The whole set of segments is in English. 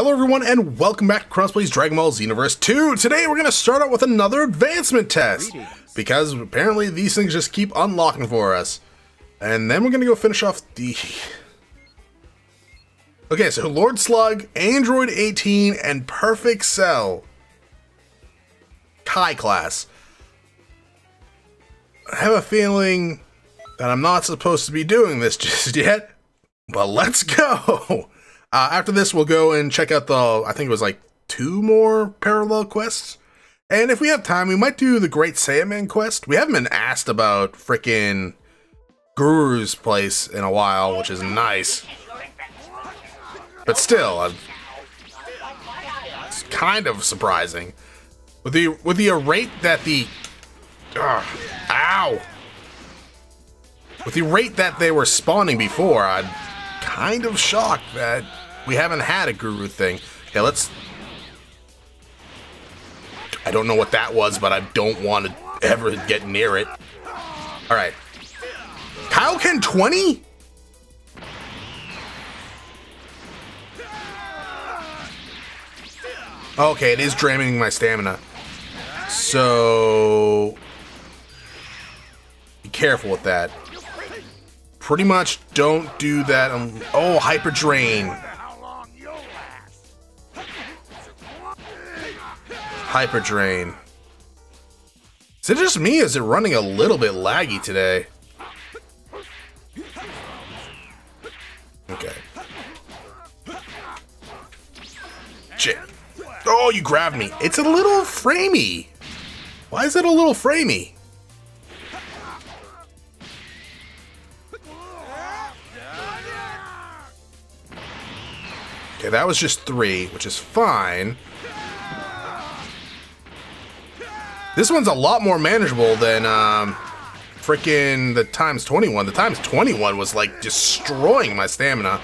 Hello everyone and welcome back to ChronosPlays Dragon Ball Xenoverse 2. Today we're going to start out with another advancement test, because apparently these things just keep unlocking for us. And then we're going to go finish off the... Okay, so Lord Slug, Android 18, and Perfect Cell. Kai class. I have a feeling that I'm not supposed to be doing this just yet, but let's go! After this, we'll go and check out the, I think it was like 2 more parallel quests. And if we have time, we might do the Great Saiyaman quest. We haven't been asked about frickin' Guru's place in a while, which is nice. But still, it's kind of surprising. With the rate that the... ow! With the rate that they were spawning before, I'd kind of shocked that we haven't had a guru thing. Okay, let's... I don't know what that was, but I don't want to ever get near it. Alright. Kaioken 20? Okay, it is draining my stamina. So... be careful with that. Pretty much don't do that. Oh, Hyper Drain. Hyper Drain. Is it just me? Is it running a little bit laggy today? Okay. Shit. Oh, you grabbed me. It's a little framey. Why is it a little framey? Okay, that was just 3, which is fine. This one's a lot more manageable than frickin' the times 21. The times 21 was like destroying my stamina.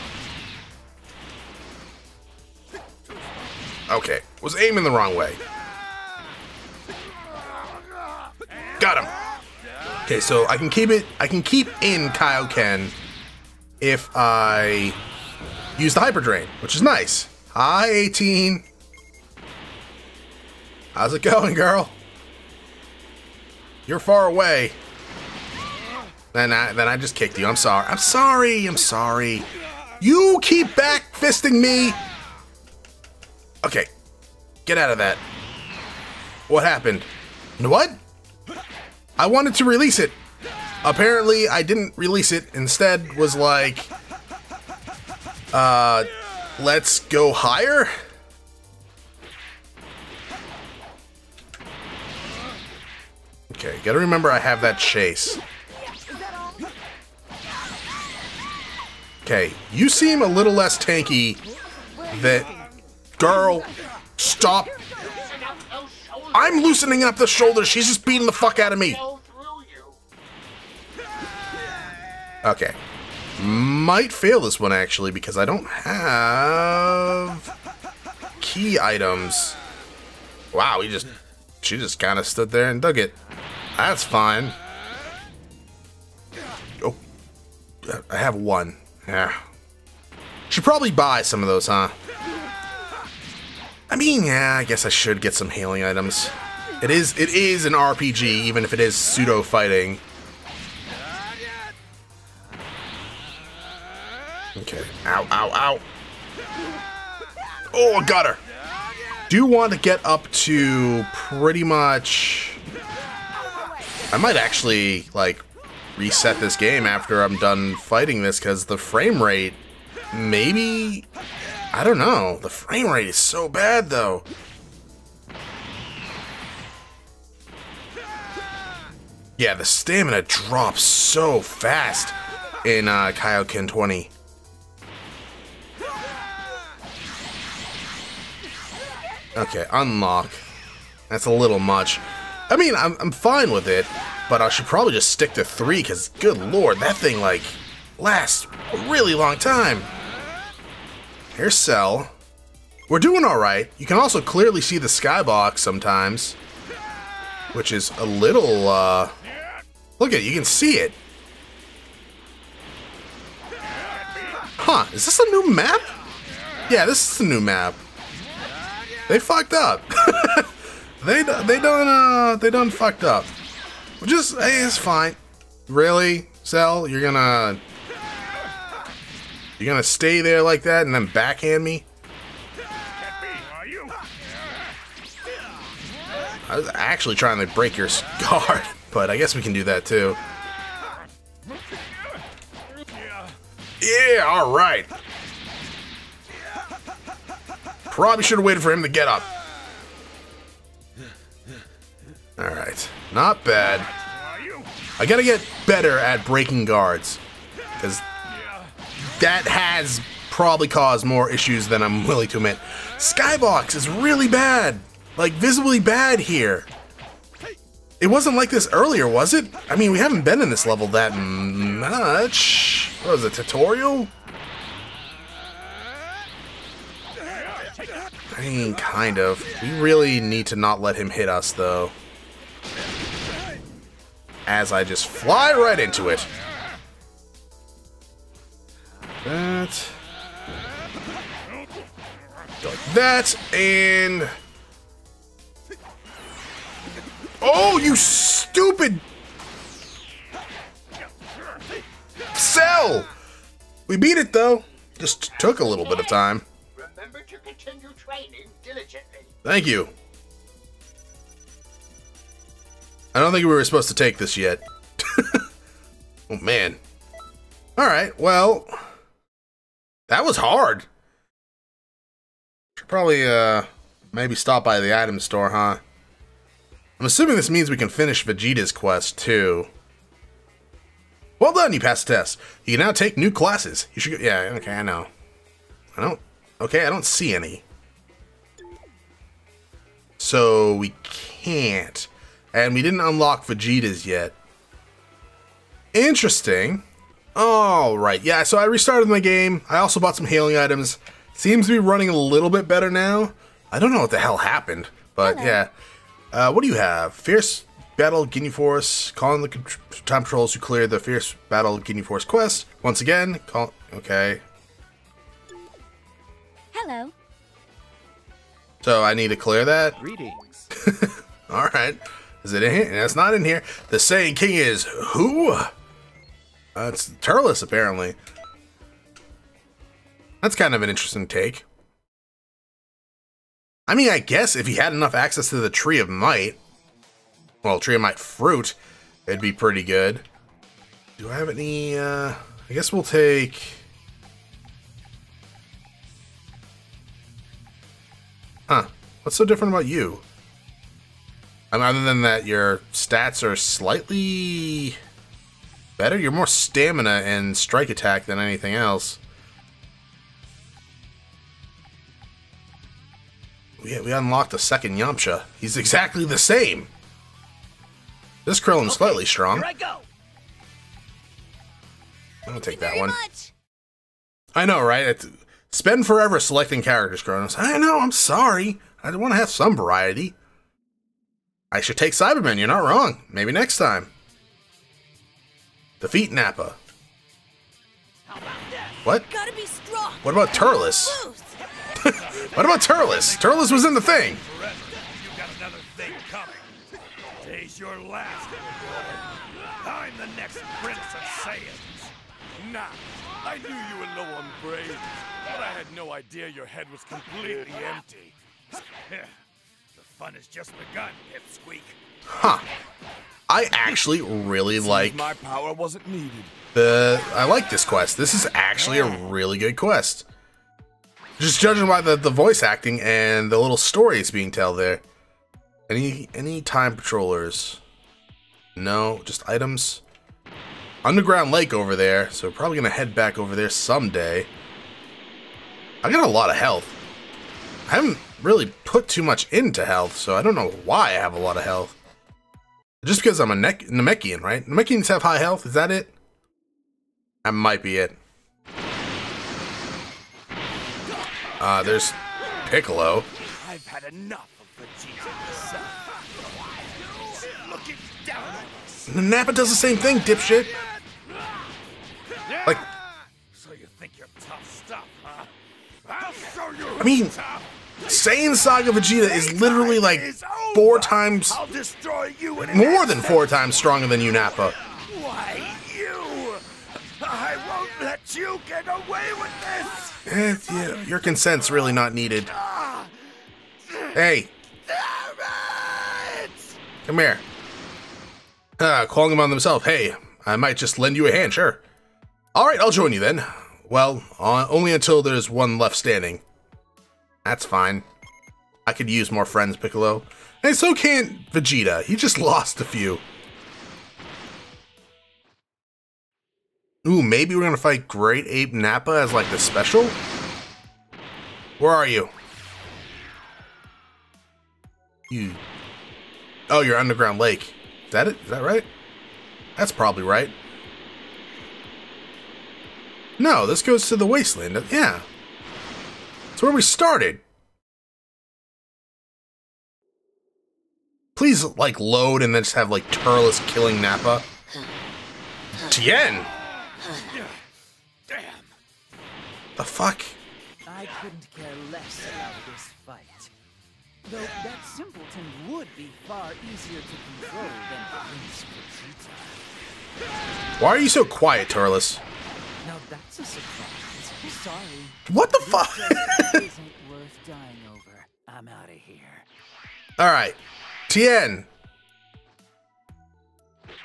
Okay, was aiming the wrong way. Got him. Okay, so I can keep it. I can keep in Kaioken if I use the Hyper Drain, which is nice. Hi, 18. How's it going, girl? You're far away. Then I just kicked you. I'm sorry. I'm sorry. I'm sorry. You keep back fisting me. Okay. Get out of that. What happened? What? I wanted to release it. Apparently, I didn't release it. Instead, was like... let's go higher? Okay, gotta remember I have that chase. Okay, you seem a little less tanky that... Girl, stop. I'm loosening up the shoulder. She's just beating the fuck out of me. Okay. Might fail this one, actually, because I don't have key items. Wow, she just kind of stood there and dug it. That's fine. Oh, I have 1. Yeah. Should probably buy some of those, huh? I mean, yeah, I guess I should get some healing items. It is an RPG, even if it is pseudo-fighting. Okay. Ow, ow, ow. Oh, I got her. Do want to get up to pretty much... I might actually, like, reset this game after I'm done fighting this, because the frame rate, maybe... I don't know. The frame rate is so bad, though. Yeah, the stamina drops so fast in Kaioken 20. Okay, unlock. That's a little much. I mean, I'm fine with it, but I should probably just stick to 3, because, good lord, that thing, like, lasts a really long time. Here's Cell. We're doing alright. You can also clearly see the skybox sometimes, which is a little, look at it, you can see it. Huh, is this a new map? Yeah, this is a new map. They fucked up. they done fucked up. Just, hey, it's fine. Really, Cell? You're gonna stay there like that and then backhand me? I was actually trying to break your guard, but I guess we can do that too. Yeah, alright. Probably should have waited for him to get up. Alright, not bad. I gotta get better at breaking guards, because that has probably caused more issues than I'm willing to admit. Skybox is really bad. Like, visibly bad here. It wasn't like this earlier, was it? I mean, we haven't been in this level that much. What was it, tutorial? I mean, kind of. We really need to not let him hit us, though. As I just fly right into it. That. Like that, and... Oh, you stupid Cell! We beat it though. Just took a little bit of time. Remember to continue training diligently. Thank you. I don't think we were supposed to take this yet. Oh man. Alright, well, that was hard. Should probably maybe stop by the item store, huh? I'm assuming this means we can finish Vegeta's quest, too. Well done, you passed the test. You can now take new classes. You should go... Yeah, okay, I know. I don't... Okay, I don't see any. So, we can't. And we didn't unlock Vegeta's yet. Interesting. Alright, yeah, so I restarted my game. I also bought some healing items. Seems to be running a little bit better now. I don't know what the hell happened, but hello. Yeah... what do you have? Fierce Battle Guinea Force. Call on the time patrols who clear the Fierce Battle Guinea Force quest. Once again, call... Okay. Hello. So I need to clear that? Greetings. Alright. Is it in here? That's not in here. The Saiyan King is who? It's Turles, apparently. That's kind of an interesting take. I mean, I guess if he had enough access to the Tree of Might, well, Tree of Might fruit, it'd be pretty good. Do I have any, I guess we'll take... Huh, what's so different about you? I mean, other than that, your stats are slightly better? You're more stamina and strike attack than anything else. Yeah, we unlocked a second Yamcha. He's exactly the same. This Krillin's slightly strong. Here I go. I'll take that one. Much. I know, right? It's, spend forever selecting characters, Kronos. I know, I'm sorry. I want to have some variety. I should take Cybermen, you're not wrong. Maybe next time. Defeat Nappa. How about that? What? Gotta be strong. What about Turles? What about Turles? Turles was in the thing. You got another thing coming. Today's your last. I'm the next prince of Saiyans. Nah, I knew you were low on brains, but I had no idea your head was completely empty. The fun has just begun, Hipsqueak. Huh. I actually really like... My power wasn't needed. I like this quest. This is actually a really good quest. Just judging by the voice acting and the little stories being told there. Any time patrollers? No, just items. Underground lake over there, so we're probably gonna head back over there someday. I got a lot of health. I haven't really put too much into health, so I don't know why I have a lot of health. Just because I'm a Namekian, right? Namekians have high health, is that it? That might be it. There's Piccolo. I've had enough of Vegeta. Looking down at us. Nappa does the same thing, dipshit. Like, so you think you're tough stuff, huh? I'll show you. I mean, Saiyan Saga Vegeta is literally like 4 times, more than 4 times stronger than you, Nappa. Why you? I won't let you get away with this. Yeah, your consent's really not needed. Hey. Come here. Calling him on themselves. Hey, I might just lend you a hand, sure. Alright, I'll join you then. Well, only until there's one left standing. That's fine. I could use more friends, Piccolo. And so can Vegeta. He just lost a few. Ooh, maybe we're gonna fight Great Ape Nappa as like the special? Where are you? You... Oh, you're underground lake. Is that it? Is that right? That's probably right. No, this goes to the wasteland. Yeah. It's where we started. Please, like, load and then just have, like, Turles killing Nappa. Tien! Damn. The fuck? I couldn't care less about this fight. Though that simpleton would be far easier to control than Prince Vegeta. Why are you so quiet, Turles? Now that's a surprise. Sorry. What the fuck? Isn't worth dying over. I'm out of here. All right, Tien.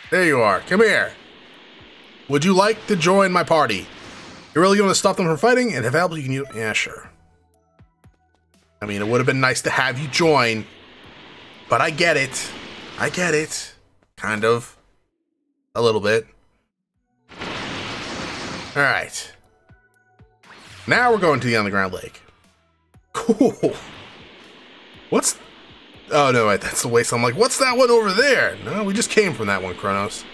There you are. Come here. Would you like to join my party? You're really going to stop them from fighting, and if help you can use. Yeah, sure. I mean, it would have been nice to have you join, but I get it. I get it. Kind of. A little bit. All right. Now we're going to the underground lake. Cool. What's... Oh, no, wait, that's the waste. I'm like, what's that one over there? No, we just came from that one, Kronos.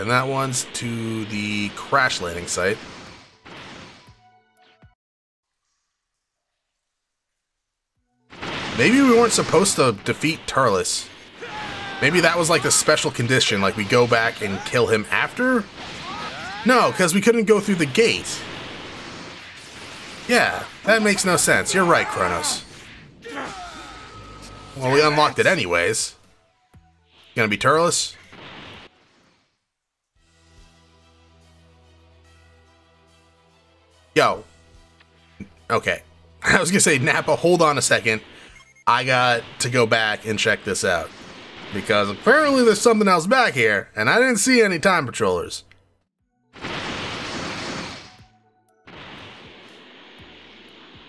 And that one's to the crash landing site. Maybe we weren't supposed to defeat Turles. Maybe that was like the special condition, like we go back and kill him after? No, because we couldn't go through the gate. Yeah, that makes no sense. You're right, Kronos. Well, we unlocked it anyways. Gonna be Turles? Yo. Okay. I was gonna say, Nappa, hold on a second. I got to go back and check this out, because apparently there's something else back here, and I didn't see any time patrollers.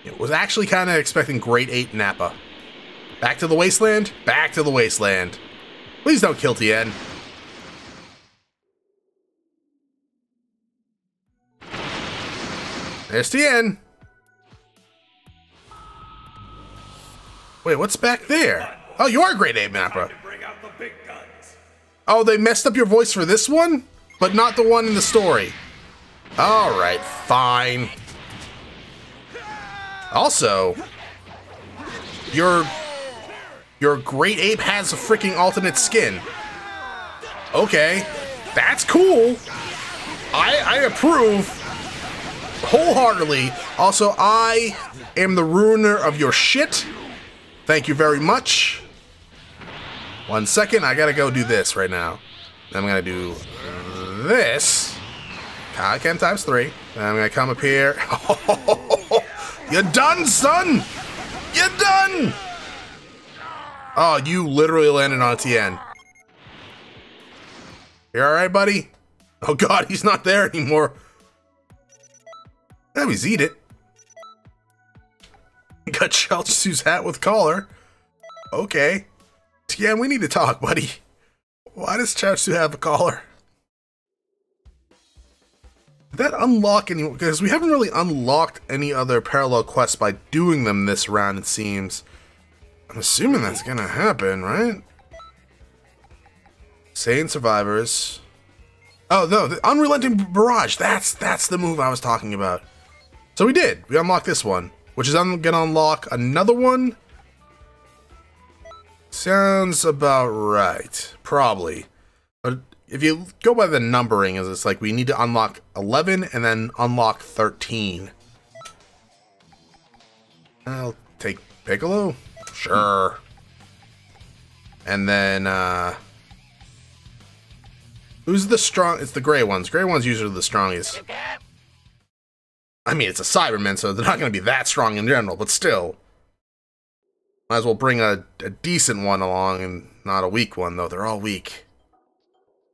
It was actually kind of expecting Great Ape Nappa. Back to the wasteland? Back to the wasteland. Please don't kill Tien. There's Tien. Wait, what's back there? Oh, you are Great Ape Nappa. Oh, they messed up your voice for this one? But not the one in the story. Alright, fine. Also, your Great Ape has a freaking alternate skin. Okay, that's cool. I approve wholeheartedly. Also, I am the ruiner of your shit. Thank you very much. 1 second, I gotta go do this right now. I'm gonna do this. Kaioken ×3. I'm gonna come up here. You're done, son! You're done! Oh, you literally landed on Tien. You alright, buddy? Oh god, he's not there anymore. Let me eat it. Got Chelsea's hat with collar. Okay. Tien, we need to talk, buddy. Why does Chelsea have a collar? Did that unlock any? Because we haven't really unlocked any other parallel quests by doing them this round, it seems. I'm assuming that's gonna happen, right? Saiyan survivors. Oh no, the unrelenting barrage. That's the move I was talking about. So we did. We unlocked this one. Which is I'm gonna unlock another one. Sounds about right, probably. But if you go by the numbering, is it's like we need to unlock 11 and then unlock 13. I'll take Piccolo? Sure. And then, who's the strong? It's the gray ones. Gray ones usually the strongest. I mean, it's a Cyberman, so they're not going to be that strong in general, but still. Might as well bring a decent one along and not a weak one, though. They're all weak.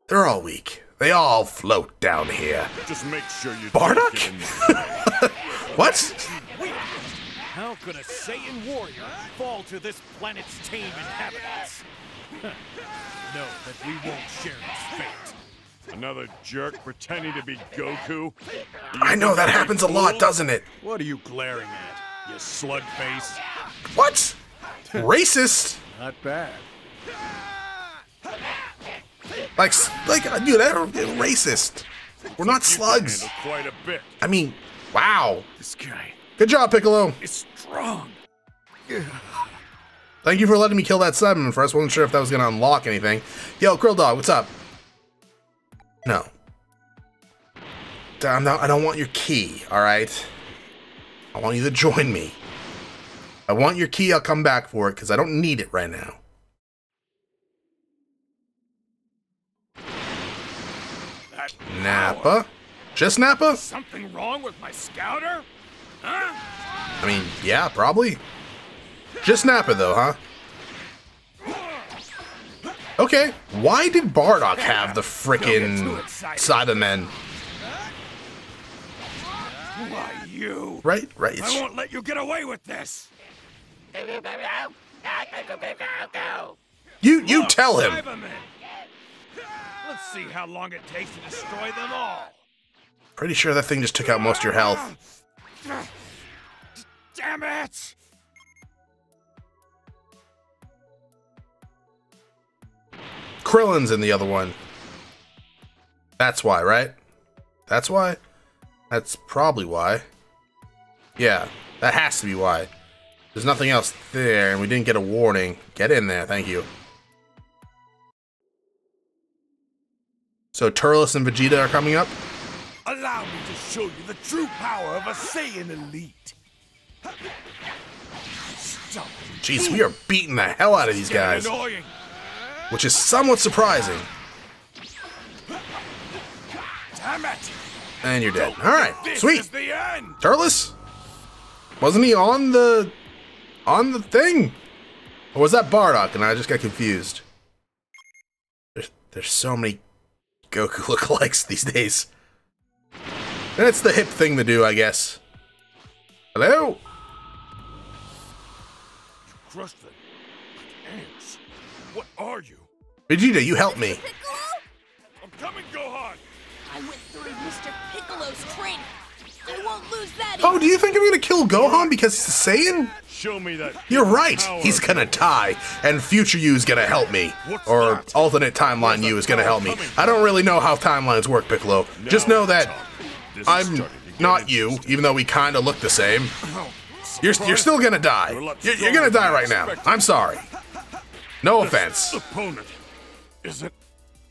They're all weak. They all float down here. Just make sure you Bardock? What? How could a Saiyan warrior fall to this planet's tame inhabitants? Know that we won't share his fate. Another jerk pretending to be Goku? I know, that happens a lot, doesn't it? What are you glaring at, you slug face? What? Racist? Not bad. Like, dude, that's racist. We're not slugs. Quite a bit. I mean, wow. This guy. Good job, Piccolo. It's strong. Thank you for letting me kill that Cyberman first. Wasn't sure if that was gonna unlock anything. Yo, Krill Dog, what's up? No. I don't want your key. All right. I want you to join me. I want your key. I'll come back for it because I don't need it right now. Nappa? Just Nappa? Something wrong with my scouter? Huh? I mean, yeah, probably. Just Nappa, though, huh? Okay, why did Bardock have the frickin' Cybermen? Why you? Right. I won't let you get away with this. You tell him. Cybermen. Let's see how long it takes to destroy them all. Pretty sure that thing just took out most of your health. Damn it! Krillin's in the other one. That's why, right? That's why? That's probably why. Yeah, that has to be why. There's nothing else there, and we didn't get a warning. Get in there, thank you. So Turles and Vegeta are coming up. Allow me to show you the true power of a Saiyan elite. Stop. Jeez, we are beating the hell out of these guys. Annoying. Which is somewhat surprising. Damn it. And you're dead. Alright, sweet. Turles? Wasn't he on the thing? Or was that Bardock and I just got confused? There's so many Goku lookalikes these days. And it's the hip thing to do, I guess. Hello? You crushed them like ants. What are you? Vegeta, you help me. Piccolo? I'm coming, Gohan. I went through Mr. Piccolo's training. I won't lose that. Oh, do you think I'm gonna kill Gohan because he's a Saiyan? Show me that. You're right. He's gonna die, and future you is gonna help me, or alternate timeline you is gonna help me. I don't really know how timelines work, Piccolo. Just know that I'm not you, even though we kind of look the same. You're still gonna die. You're gonna die right now. I'm sorry. No offense. Opponent isn't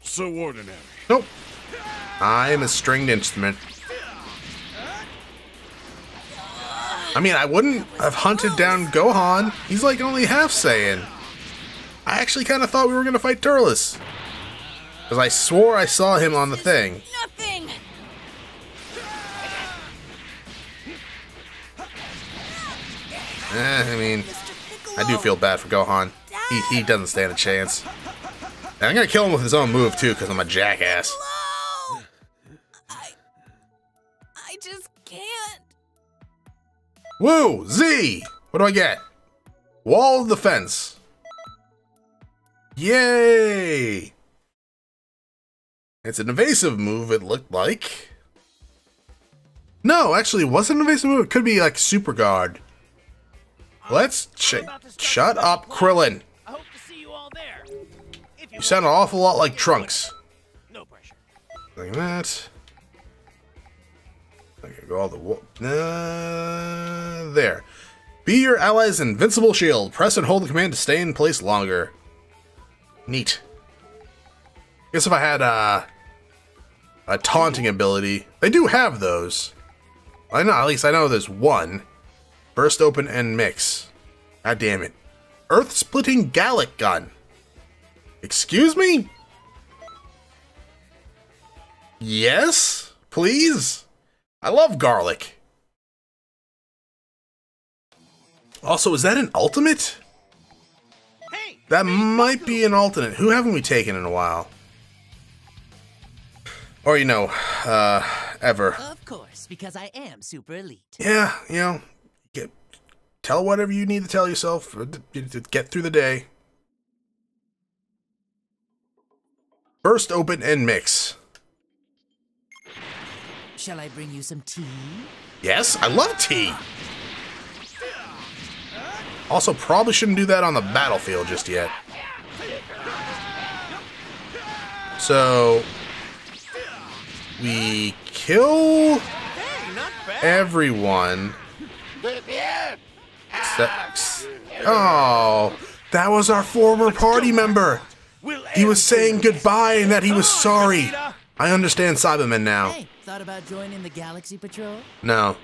so ordinary. Nope. I'm a stringed instrument. I mean, I wouldn't have hunted down Gohan. He's like only half Saiyan. I actually kind of thought we were going to fight Turles. Because I swore I saw him on the thing. Nothing. I mean, I do feel bad for Gohan. He doesn't stand a chance. And I'm going to kill him with his own move, too, because I'm a jackass. I just can't. Woo! Z! What do I get? Wall of defense. Yay! It's an evasive move, it looked like. No, actually, it wasn't an evasive move. It could be like super guard. Let's check. Shut up, Krillin. I hope to see you all there. You sound an awful lot like Trunks. No pressure. Like that. Okay, go all the way. There. Be your ally's invincible shield. Press and hold the command to stay in place longer. Neat. Guess if I had a taunting ability. They do have those. I know, at least I know there's one. Burst Open and Mix. God damn it. Earth-splitting Gallic Gun. Excuse me? Yes, please. I love garlic. Also, is that an ultimate? That might be an alternate. Who haven't we taken in a while? Or, you know, ever. Of course, because I am super elite. Yeah, you know, tell whatever you need to tell yourself to get through the day. Burst Open and Mix. Shall I bring you some tea? Yes, I love tea. Also, probably shouldn't do that on the battlefield just yet. So, we kill everyone. Oh, that was our former party member. He was saying goodbye and that he was sorry. I understand Cybermen now. Hey, thought about joining the Galaxy Patrol? No.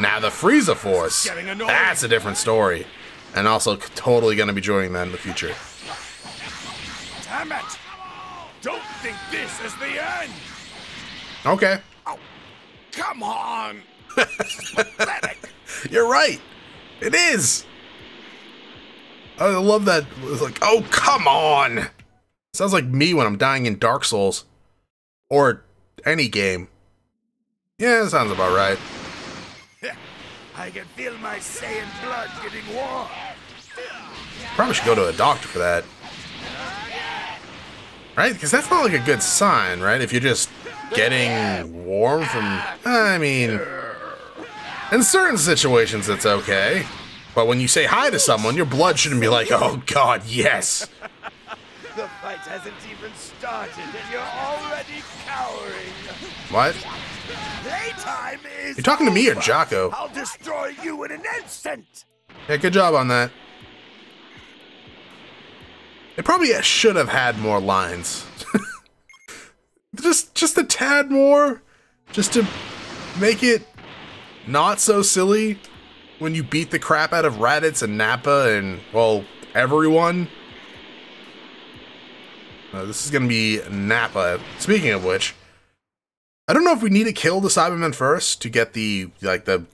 Now the Frieza Force, that's a different story. And also totally going to be joining that in the future. Damn it! Don't think this is the end! Okay. Oh, come on! You're right! It is! I love that. It's like, oh, come on! Sounds like me when I'm dying in Dark Souls. Or any game. Yeah, that sounds about right. I can feel my Saiyan blood getting warm. Probably should go to a doctor for that. Right? Because that's not like a good sign, right? If you're just getting warm from... I mean... In certain situations, it's okay. But when you say hi to someone, your blood shouldn't be like, oh god, yes. The fight hasn't even started and you're already cowering. What? Playtime is... You're talking to me or Jocko? I'll destroy you in an instant. Yeah, good job on that. It probably should have had more lines. just a tad more, just to make it not so silly when you beat the crap out of Raditz and Nappa and, well, everyone. This is gonna be Nappa. Speaking of which, I don't know if we need to kill the Cybermen first to get the, like, the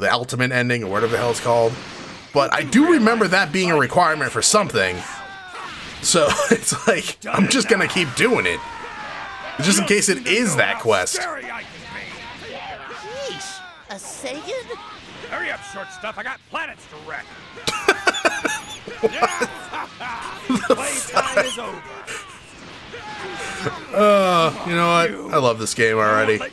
ultimate ending or whatever the hell it's called. But I do remember that being a requirement for something. So it's like, I'm just gonna keep doing it. Just in case it is that quest. Yeesh, a Saiyan? Hurry up, short stuff, I got planets to wreck. Playtime is over. You know what? I love this game already. I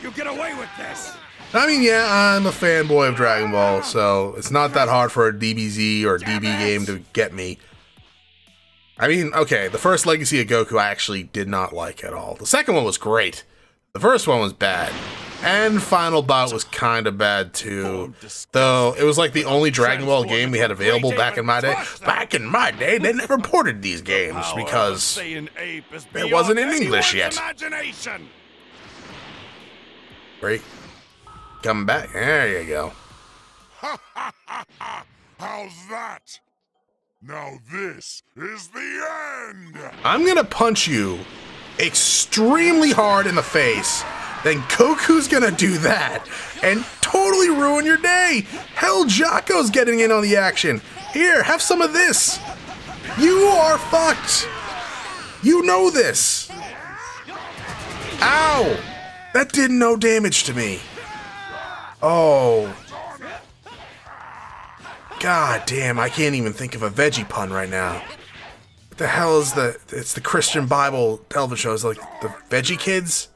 mean, yeah, I'm a fanboy of Dragon Ball, so it's not that hard for a DBZ or DB game to get me. I mean, okay, the first Legacy of Goku I actually did not like at all. The second one was great. The first one was bad. And Final Bout was kind of bad too. Though it was like the only Dragon Ball game we had available back in my day. Back in my day, they never ported these games because it wasn't in English yet. Break. Come back. There you go. How's that? Now this is the end. I'm gonna punch you extremely hard in the face. Then Goku's gonna do that and totally ruin your day. Hell, Jocko's getting in on the action. Here, have some of this. You are fucked. You know this. Ow! That did no damage to me. Oh. God damn, I can't even think of a veggie pun right now. What the hell is the... It's the Christian Bible television show. It's like the Veggie Kids?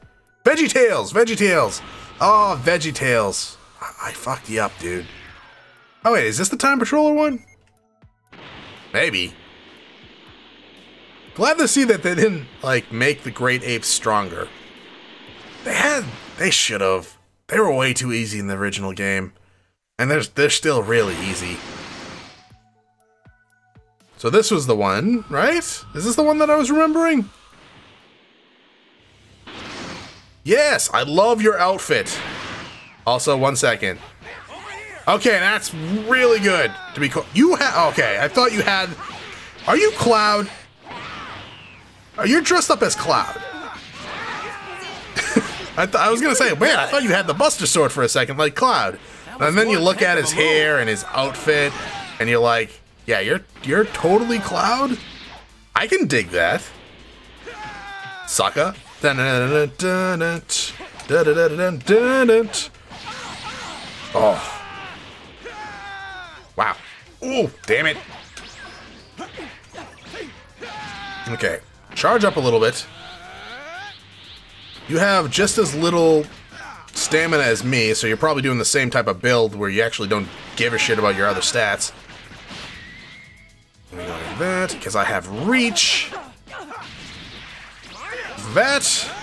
VeggieTales! VeggieTales! Oh, VeggieTales. I fucked you up, dude. Oh, wait, is this the Time Patroller one? Maybe. Glad to see that they didn't, like, make the Great Apes stronger. They should have. They were way too easy in the original game. And they're still really easy. So this was the one, right? Is this the one that I was remembering? Yes, I love your outfit. Also, one second. Okay, that's really good to be cool. You have, okay, I thought you had, are you Cloud? Are you dressed up as Cloud? I was gonna say, man, I thought you had the Buster Sword for a second, like Cloud. And then you look at his hair and his outfit, and you're like, yeah, you're totally Cloud? I can dig that. Sokka. Oh. Wow. Oh, damn it. Okay. Charge up a little bit. You have just as little stamina as me, so you're probably doing the same type of build where you actually don't give a shit about your other stats. Let me go like that, because I have reach. That. How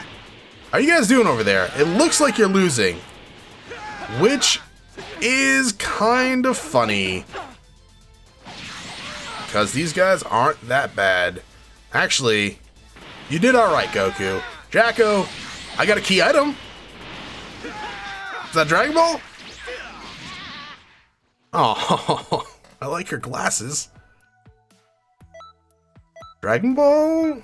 are you guys doing over there? It looks like you're losing, which is kind of funny, because these guys aren't that bad. Actually, you did all right, Goku. Jacko, I got a key item. Is that Dragon Ball? Oh, I like your glasses. Dragon Ball?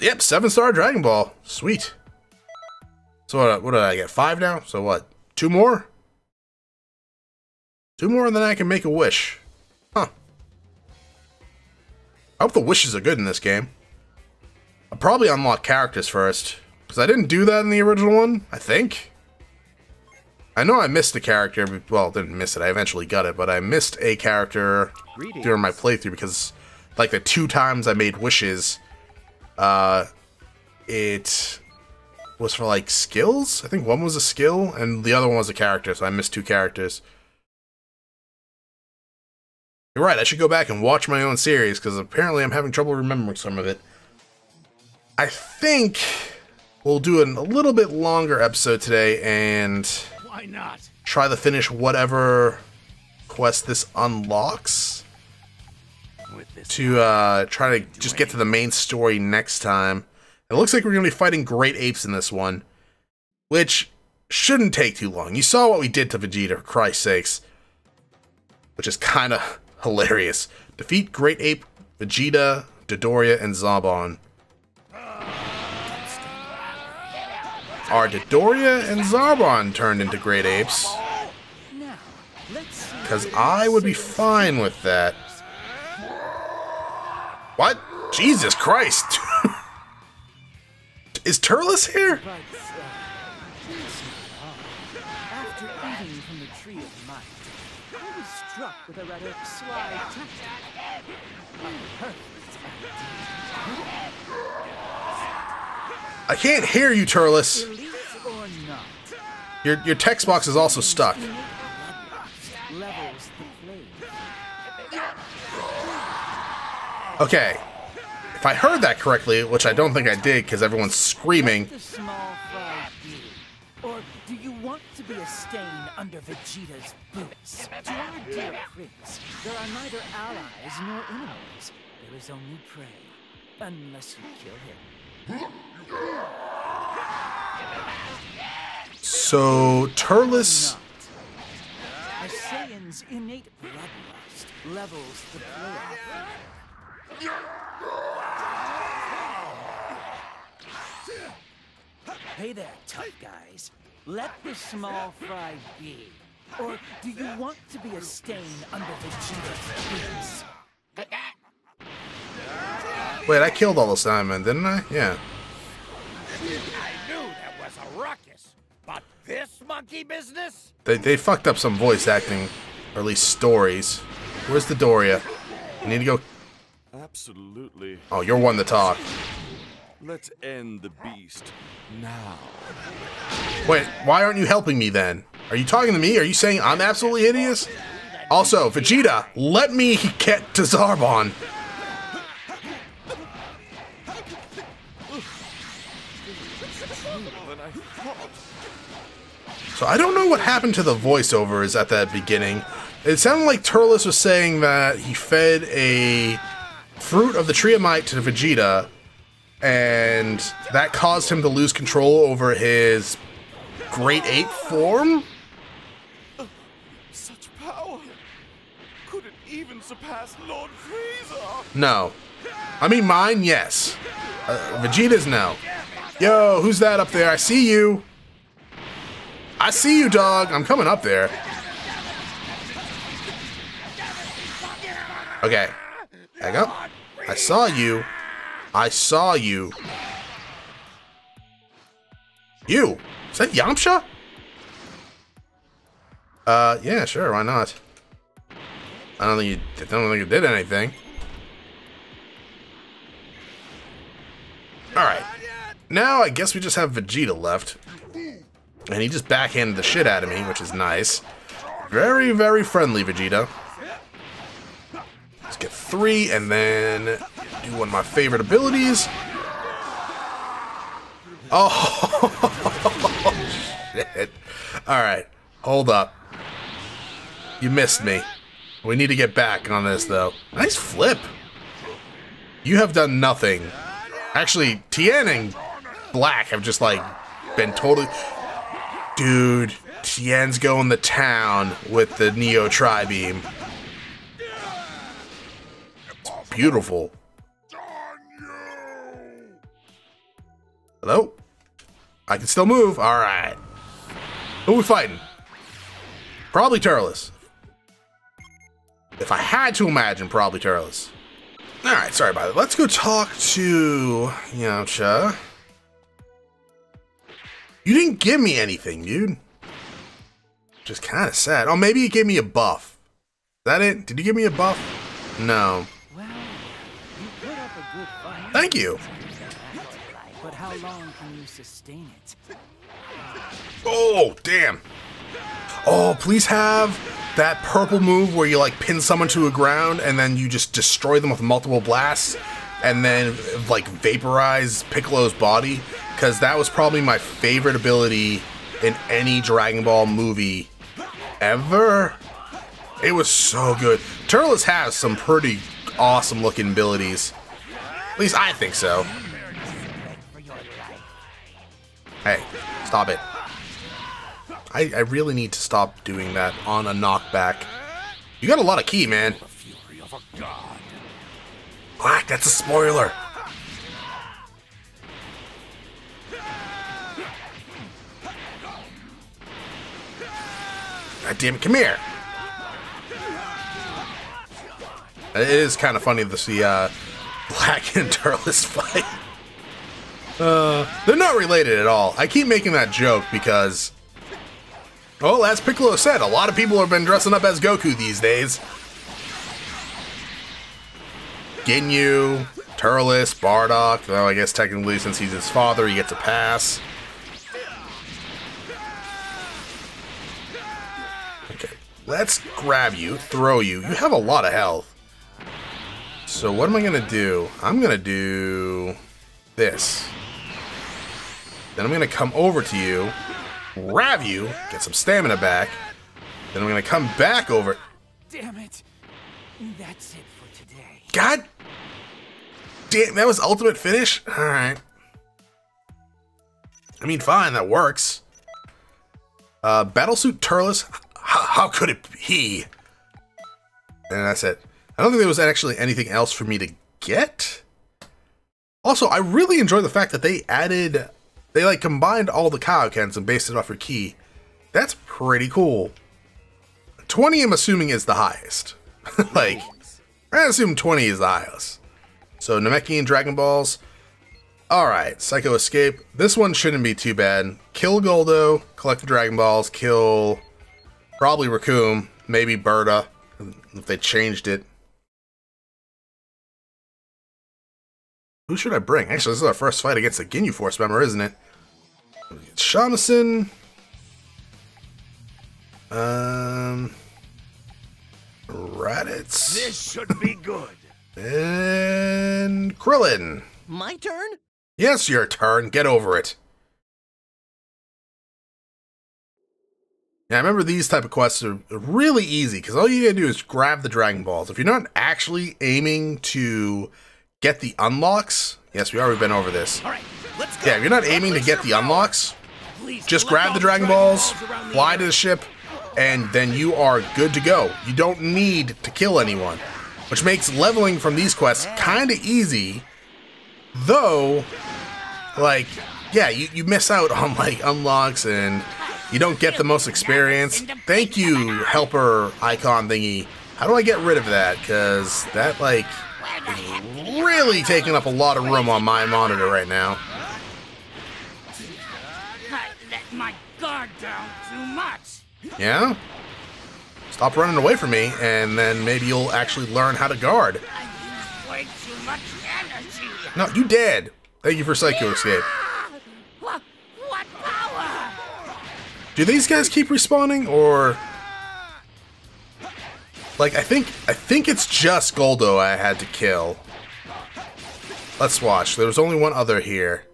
Yep, 7-star Dragon Ball. Sweet. So what did I get? 5 now? So what? 2 more? 2 more and then I can make a wish. Huh. I hope the wishes are good in this game. I'll probably unlock characters first. Because I didn't do that in the original one, I think. I know I missed a character. Well, didn't miss it. I eventually got it, but I missed a character during my playthrough because, like, the 2 times I made wishes, it was for, like, skills? I think one was a skill, and the other one was a character, so I missed 2 characters. You're right, I should go back and watch my own series, because apparently I'm having trouble remembering some of it. I think we'll do a little bit longer episode today and why not? Try to finish whatever quest this unlocks to try to just get to the main story next time. It looks like we're going to be fighting great apes in this one, which shouldn't take too long. You saw what we did to Vegeta, for Christ's sakes, which is kind of hilarious. Defeat Great Ape, Vegeta, Dodoria, and Zarbon. Are Dodoria and Zarbon turned into great apes? Because I would be fine with that. What? Jesus Christ! Is Turles here? After eating from the Tree of Might, I was struck with a rather sly tactic. I can't hear you, Turles. Your text box is also stuck. Okay. If I heard that correctly, which I don't think I did because everyone's screaming. Or do you want to be a stain under Vegeta's boots? To our dear friends, there are neither allies nor enemies. There is only prey, unless you kill him. So, Turles. A Saiyan's innate bloodlust levels the playoff. Hey there, tough guys. Let the small fry be. Or do you want to be a stain under the Vegeta's boots? Wait, I killed all those Cybermen, didn't I? Yeah. I knew that was a ruckus, but this monkey business? They fucked up some voice acting, or at least stories. Where's the Doria? You need to go. Absolutely. Oh, you're one to talk. Let's end the beast now. Wait, why aren't you helping me then? Are you talking to me? Are you saying I'm absolutely hideous? Also, Vegeta, let me get to Zarbon. So I don't know what happened to the voiceovers at that beginning. It sounded like Turles was saying that he fed a fruit of the Tree of Might to Vegeta, and that caused him to lose control over his Great Ape form? Such power couldn't even surpass Lord Frieza. No. I mean, mine, yes. Vegeta's no. Yo, who's that up there? I see you. I see you, dog. I'm coming up there. Okay. Back up. I saw you. I saw you. You. Is that Yamcha? Yeah, sure, why not? I don't think you did anything. Alright. Now I guess we just have Vegeta left. And he just backhanded the shit out of me, which is nice. Very, very friendly, Vegeta. Let's get three and then do one of my favorite abilities. Oh, shit. Alright, hold up. You missed me. We need to get back on this, though. Nice flip. You have done nothing. Actually, Tien and Black have just, like, been totally... Dude, Tien's going to town with the Neo Tri-Beam. It's beautiful. Hello? I can still move. All right. Who are we fighting? Probably Turles. If I had to imagine, probably Turles. All right, sorry about it. Let's go talk to Yamcha. You didn't give me anything, dude. Just kind of sad. Oh, maybe you gave me a buff. Is that it? Did you give me a buff? No. Well, you put up a good fight. Thank you. But how long can you sustain it? Oh, damn. Oh, please have that purple move where you like pin someone to a ground and then you just destroy them with multiple blasts and then like vaporize Piccolo's body, because that was probably my favorite ability in any Dragon Ball movie ever. It was so good. Turles has some pretty awesome looking abilities. At least I think so. Hey, stop it. I really need to stop doing that on a knockback. You got a lot of ki, man. Black, that's a spoiler. God damn it, come here. It is kind of funny to see Black and Turles fight. They're not related at all. I keep making that joke because... Well, as Piccolo said, a lot of people have been dressing up as Goku these days. Ginyu, Turles, Bardock. Well, I guess technically since he's his father, he gets a pass. Okay, let's grab you, throw you. You have a lot of health. So what am I going to do? I'm going to do this. Then I'm going to come over to you. Grab you, get some stamina back, then I'm gonna come back over. Damn it! That's it for today. God damn, that was ultimate finish? Alright. I mean, fine, that works. Battlesuit Turles, how could it be? And that's it. I don't think there was actually anything else for me to get. Also, I really enjoyed the fact that they added. They, like, combined all the Kaiokens and based it off your ki. That's pretty cool. 20, I'm assuming, is the highest. Like, I assume 20 is the highest. So, Namekian Dragon Balls. Alright, Psycho Escape. This one shouldn't be too bad. Kill Guldo, collect the Dragon Balls, kill probably Raccoon, maybe Berta, if they changed it. Who should I bring? Actually, this is our first fight against a Ginyu Force member, isn't it? Shamisen. Raditz. This should be good. And Krillin. My turn? Yes, your turn. Get over it. Now, I remember these type of quests are really easy, because all you gotta do is grab the Dragon Balls. If you're not actually aiming to... get the unlocks? Yes, we already been over this. All right, let's go. Yeah, if you're not aiming to get the unlocks, just grab the Dragon Balls, fly to the ship, and then you are good to go. You don't need to kill anyone, which makes leveling from these quests kind of easy, though, like, yeah, you miss out on, like, unlocks, and you don't get the most experience. Thank you, helper icon thingy. How do I get rid of that? Because that, like, is really taking up a lot of room on my monitor right now. I let my guard down too much. Yeah? Stop running away from me, and then maybe you'll actually learn how to guard. I used way too much energy. No, you dead. Thank you for Psycho Escape. What power? Do these guys keep respawning, or... Like, I think it's just Guldo I had to kill. Let's watch. There was only one other here.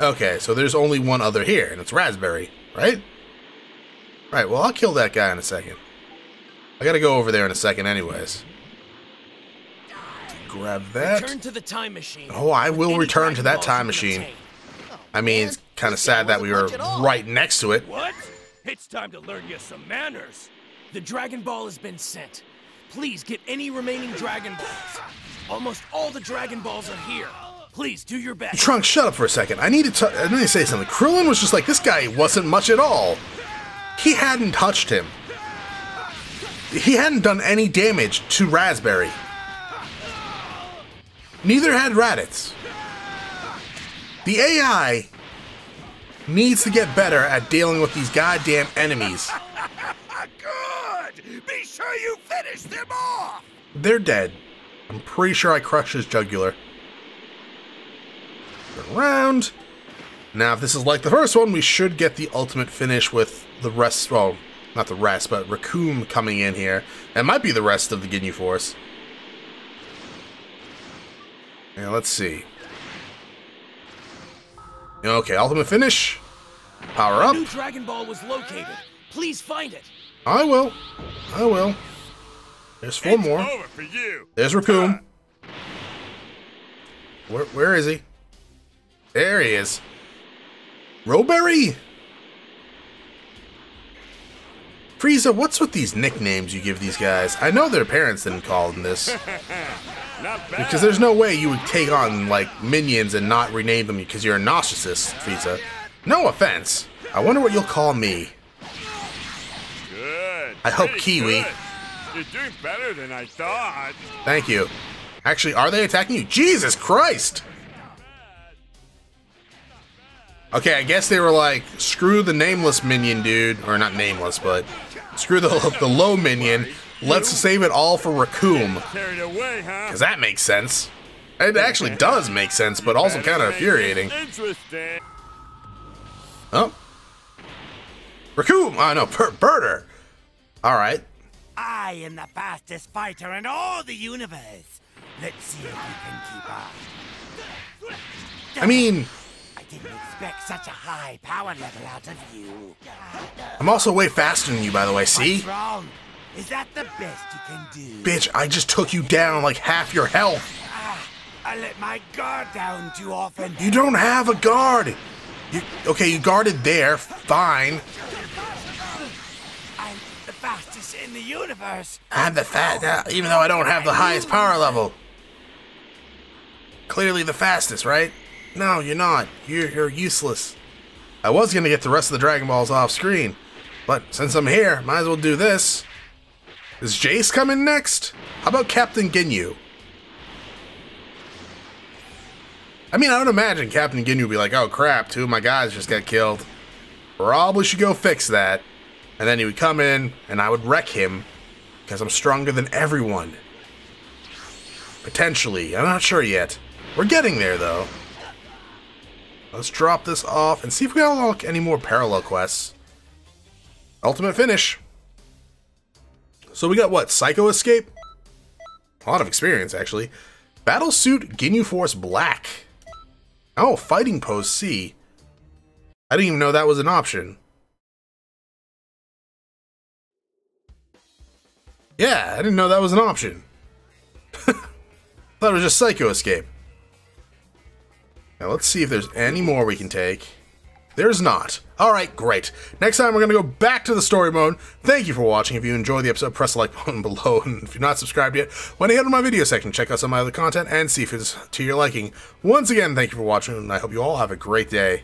Okay, so there's only one other here, and it's Raspberry, right? Right, well, I'll kill that guy in a second. I gotta go over there in a second anyways. Grab that. Return to the time machine. Oh, I will return to that time machine. I mean, it's kind of sad that we were right next to it. What? It's time to learn you some manners. The Dragon Ball has been sent. Please get any remaining Dragon Balls. Almost all the Dragon Balls are here. Please do your best. Trunks, shut up for a second. I need to say something. Krillin was just like, this guy wasn't much at all. He hadn't touched him. He hadn't done any damage to Raspberry. Neither had Raditz. The AI needs to get better at dealing with these goddamn enemies. Good! Be sure you finish them off! They're dead. I'm pretty sure I crushed his jugular. Turn around. Now, if this is like the first one, we should get the ultimate finish with the rest, well, not the rest, but Raccoon coming in here. It might be the rest of the Ginyu Force. Yeah, let's see. Okay, ultimate finish. Power up. A new Dragon Ball was located. Please find it. I will. I will. There's four more. Over for you. There's Raccoon. Where is he? There he is. Roberry. Frieza, what's with these nicknames you give these guys? I know their parents didn't call them this. Because there's no way you would take on, like, minions and not rename them because you're a narcissist, Frieza. No offense. I wonder what you'll call me. Good. I hope Kiwi. Good. You're doing better than I thought. Thank you. Actually, are they attacking you? Jesus Christ! Okay, I guess they were like, screw the nameless minion, dude. Or not nameless, but screw the low minion. Let's save it all for Raccoon. Because that makes sense. It actually does make sense, but also kind of infuriating. Oh. Raccoon! Oh, no, Birder. All right. I am the fastest fighter in all the universe. Let's see if you can keep up. I mean... I didn't expect such a high power level out of you. I'm also way faster than you, by the way, see? What's wrong? Is that the best you can do? Bitch, I just took you down like half your health. I let my guard down too often. You don't have a guard. You guarded there, fine. I'm the fastest in the universe. I'm the fastest, even though I don't have the highest power level. Clearly the fastest, right? No, you're not. You're useless. I was going to get the rest of the Dragon Balls off screen, but since I'm here, might as well do this. Is Jace coming next? How about Captain Ginyu? I mean, I would imagine Captain Ginyu would be like, oh crap, two of my guys just got killed. Probably should go fix that. And then he would come in, and I would wreck him, because I'm stronger than everyone. Potentially. I'm not sure yet. We're getting there, though. Let's drop this off and see if we can unlock any more parallel quests. Ultimate finish. So we got what? Psycho Escape? A lot of experience, actually. Battlesuit Ginyu Force Black. Oh, Fighting Pose C. I didn't even know that was an option. Yeah, I didn't know that was an option. Thought it was just Psycho Escape. Now, let's see if there's any more we can take. There's not. Alright, great. Next time we're going to go back to the story mode. Thank you for watching. If you enjoyed the episode, press the like button below. And if you're not subscribed yet, why don't you head to my video section, check out some of my other content, and see if it's to your liking. Once again, thank you for watching, and I hope you all have a great day.